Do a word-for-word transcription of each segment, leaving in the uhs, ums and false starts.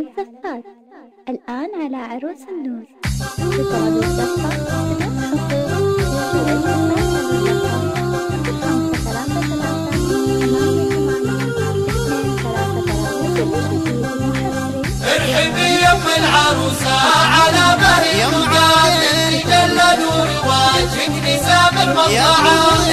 الزفات الآن على عروس النور تطعم الزفة بنفس حبك. ارحبي يما العروسة على بهي معادن جل نور واجهك نسام المطاعم.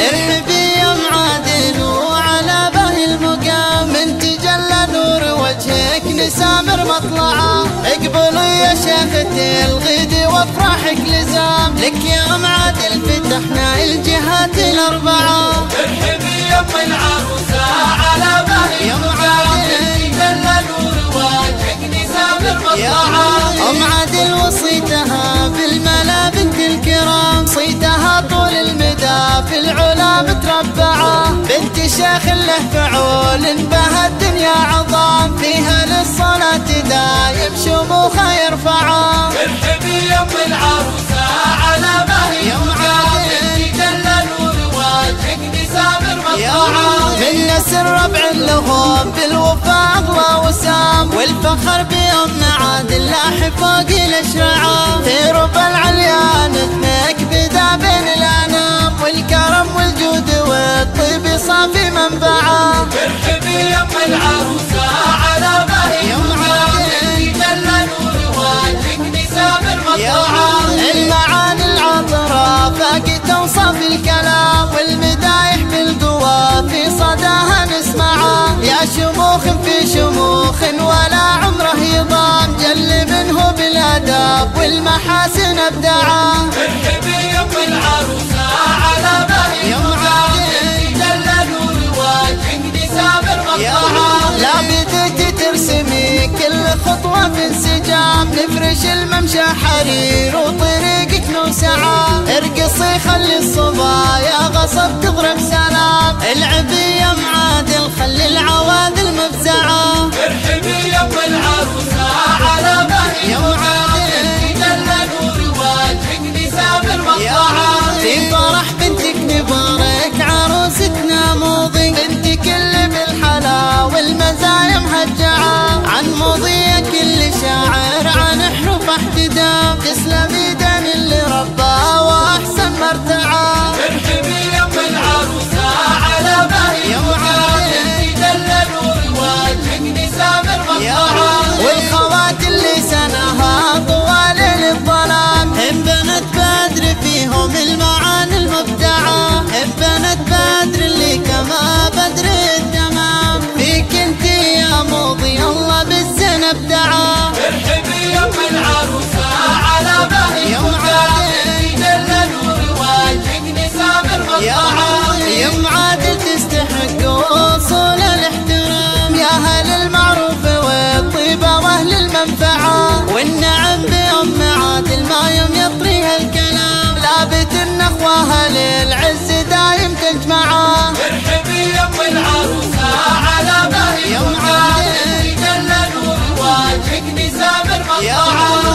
ارحبي يم عادن وعلى بهي المقام انت جل نور وجهك نسامر مطلعه. اقبلي يا شيختي الغدي وافرحك لزام لك يا ام عادل فتحنا الجهات الاربعه. ارحبي يا ام العروسه على بهي يا ام عادل جل نور واجهك نسامر مطلعه. ام عادل وصيتها بالملا بنت الكرام صيتها طول المدى في العلا متربعه. بنت شيخ له فعول بها الدنيا عظام فيها للصلاة دايم شموخها يرفعا. ارحبي يم العروسة على بهي معاك انت جل نور واجهك نسامر مطلعا. من ناس الربع لهم بالوفاء اغلى وسام والفخر بيم عادل لاحق فوق الاشرعا. في رب العليا نجمك بدا بين الانام والكرم والجود والطيب صافي منبعا. ارحبي يم العروسة على بهي معادن جل نور واجهك نسام المطاعم. المعاني العطرة فاق توصف الكلام والمدايح بالقوى في صداها نسمعا. يا شموخ في شموخ ولا عمره يضام جل منه بالاداب والمحاسن ابدعا. ارحبي يم العروسة على بهي معادن جل نور واجهك نسام المطاعم. لا بديتي ترسمي كل خطوة في انسجام نفرش الممشى حرير وطريقك نوسعة. ارقصي خلي الصبايا غصب تضرب سلام العبي يا ام عادل خلي العواذل مفزعة. ارحبي يا ام العروسة على بهي يا ام عادل جل نور واجهك نسام المطاعم. في فرح بنتك نبارك عروستنا موضي بنتك اللي بالحلا والمزايا مهجعة. عن مضي كل شاعر عن حروف احتدام تسلمي دان اللي رباه واحسن مرتعة. ارحبي يا ام العروسة على بهي يا ام عادل جل نور واجهك نسام المطاعم. والخوات اللي سناها طوال الظلام انبنت بدر فيهم المعاني المبدعة. انبنت بدر اللي كما بدر التمام فيك انت يا مضي الله بالزين ابدعا. ارحبي يا ام العروسة على بهي يا ام عادل جل نور واجهك نسام المطاعم. يا ام عادل تستحق وصول الاحترام يا اهل المعروف والطيبة واهل المنفعة. والنعم بام عادل ما يوم يطريها الكلام لابت النخوة للعز دايم تجمعه. ارحبي يا ام العروسة على بهي يا ام عادل جل نور واجهك نسام المطاعم.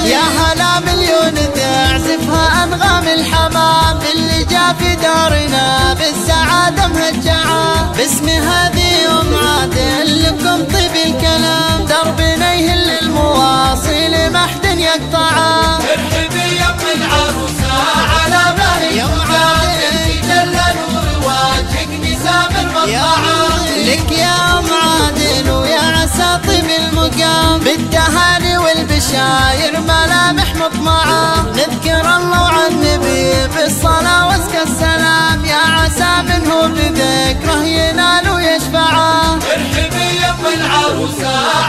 يا هلا مليون تعزفها انغام الحمام اللي جا في دارنا بالسعادة مهجعة. باسم هذه ام عادل لكم طيب الكلام دربنا يهل المواصل ما حد يقطعه. ارحبي يا ام العروسة على بهي يا ام عادل جل نور واجهك نسام المطاعم. لك يا ام عادل ويا عسى طيب المقام بالتهاني والبشاير ملامح مطمعه. نذكر الله والنبي بالصلاة وازكى السلام يا عسى منه بذكره ينال ويشفعه. ارحبي يا ام العروسة